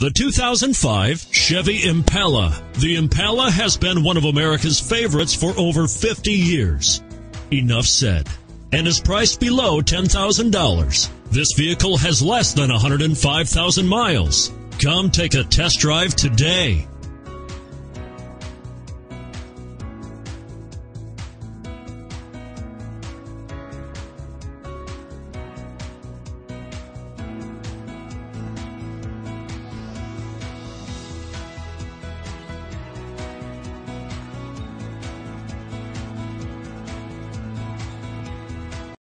The 2005 Chevy Impala. The Impala has been one of America's favorites for over 50 years. Enough said. And is priced below $10,000. This vehicle has less than 105,000 miles. Come take a test drive today.